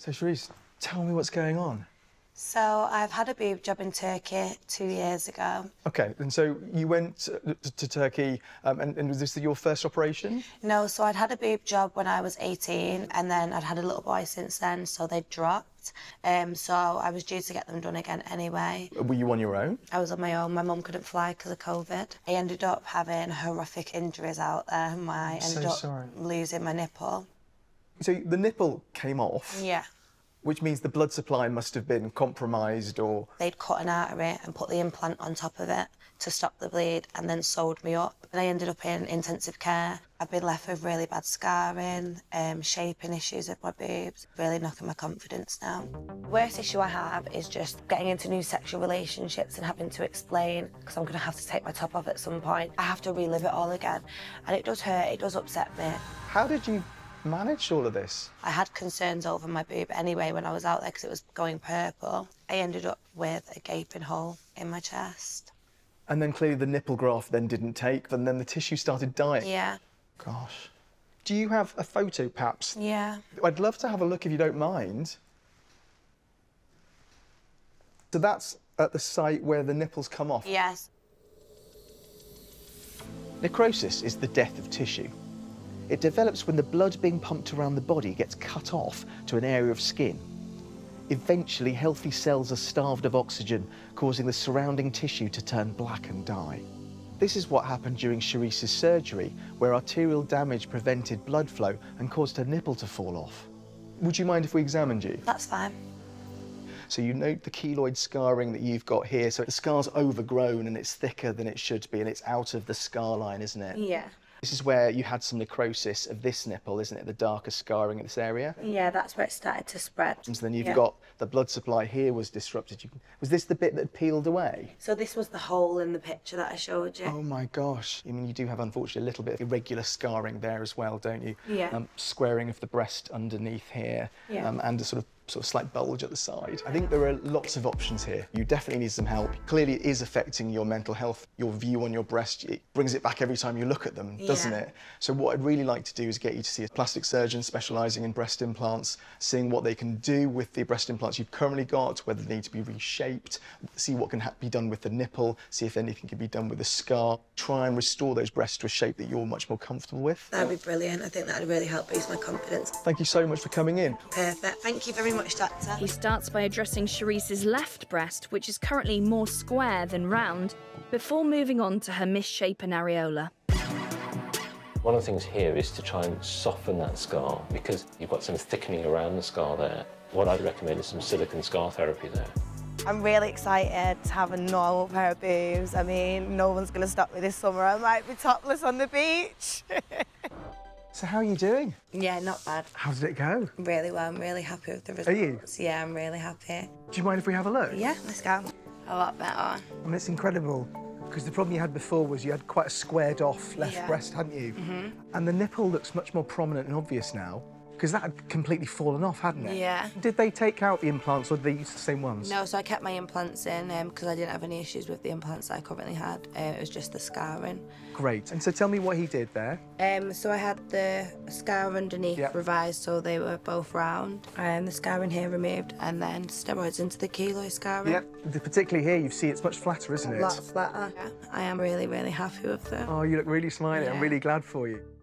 So, Cherise, tell me what's going on. So, I've had a boob job in Turkey 2 years ago. OK, and so you went to Turkey, and was this your first operation? No, so I'd had a boob job when I was 18, and then I'd had a little boy since then, so they dropped. So I was due to get them done again anyway. Were you on your own? I was on my own. My mum couldn't fly because of COVID. I ended up having horrific injuries out there. I ended up losing my nipple. So the nipple came off? Yeah. Which means the blood supply must have been compromised or... They'd cut an artery and put the implant on top of it to stop the bleed and then sewed me up. And I ended up in intensive care. I've been left with really bad scarring, shaping issues with my boobs, really knocking my confidence down. The worst issue I have is just getting into new sexual relationships and having to explain, because I'm going to have to take my top off at some point. I have to relive it all again. And it does hurt, it does upset me. How did you manage all of this? I had concerns over my boob anyway when I was out there because it was going purple. I ended up with a gaping hole in my chest. And then clearly the nipple graft then didn't take, and then the tissue started dying. Yeah. Gosh. Do you have a photo, perhaps? Yeah. I'd love to have a look if you don't mind. So that's at the site where the nipples come off? Yes. Necrosis is the death of tissue. It develops when the blood being pumped around the body gets cut off to an area of skin. Eventually, healthy cells are starved of oxygen, causing the surrounding tissue to turn black and die. This is what happened during Cherise's surgery, where arterial damage prevented blood flow and caused her nipple to fall off. Would you mind if we examined you? That's fine. So you note the keloid scarring that you've got here, so the scar's overgrown and it's thicker than it should be, and it's out of the scar line, isn't it? Yeah. This is where you had some necrosis of this nipple, isn't it? The darker scarring in this area? Yeah, that's where it started to spread. And so then you've got the blood supply here was disrupted. Was this the bit that peeled away? So this was the hole in the picture that I showed you. Oh, my gosh. I mean, you do have, unfortunately, a little bit of irregular scarring there as well, don't you? Yeah. Squaring of the breast underneath here, and a sort of slight bulge at the side. I think there are lots of options here. You definitely need some help. Clearly it is affecting your mental health, your view on your breast. It brings it back every time you look at them, doesn't it? So what I'd really like to do is get you to see a plastic surgeon specialising in breast implants, seeing what they can do with the breast implants you've currently got, whether they need to be reshaped, see what can be done with the nipple, see if anything can be done with the scar, try and restore those breasts to a shape that you're much more comfortable with. That'd be brilliant. I think that'd really help boost my confidence. Thank you so much for coming in. Perfect. Thank you very much. He starts by addressing Cherise's left breast, which is currently more square than round, before moving on to her misshapen areola. One of the things here is to try and soften that scar, because you've got some thickening around the scar there. What I'd recommend is some silicone scar therapy there. I'm really excited to have a normal pair of boobs. I mean, no one's going to stop me this summer. I might be topless on the beach. So how are you doing? Yeah, not bad. How did it go? Really well. I'm really happy with the results. Are you? Yeah, I'm really happy. Do you mind if we have a look? Yeah, let's go. A lot better. And it's incredible, because the problem you had before was you had quite a squared-off left breast, hadn't you? Mm-hmm. And the nipple looks much more prominent and obvious now, because that had completely fallen off, hadn't it? Yeah. Did they take out the implants, or did they use the same ones? No, so I kept my implants in, because I didn't have any issues with the implants that I currently had. It was just the scarring. Great. And so tell me what he did there. So I had the scar underneath revised, so they were both round. The scarring here removed, and then steroids into the keloid scarring. Yep. Particularly here, you see it's much flatter, isn't it? A lot flatter. Yeah. I am really, really happy with it. Oh, you look really smiling. Yeah. I'm really glad for you.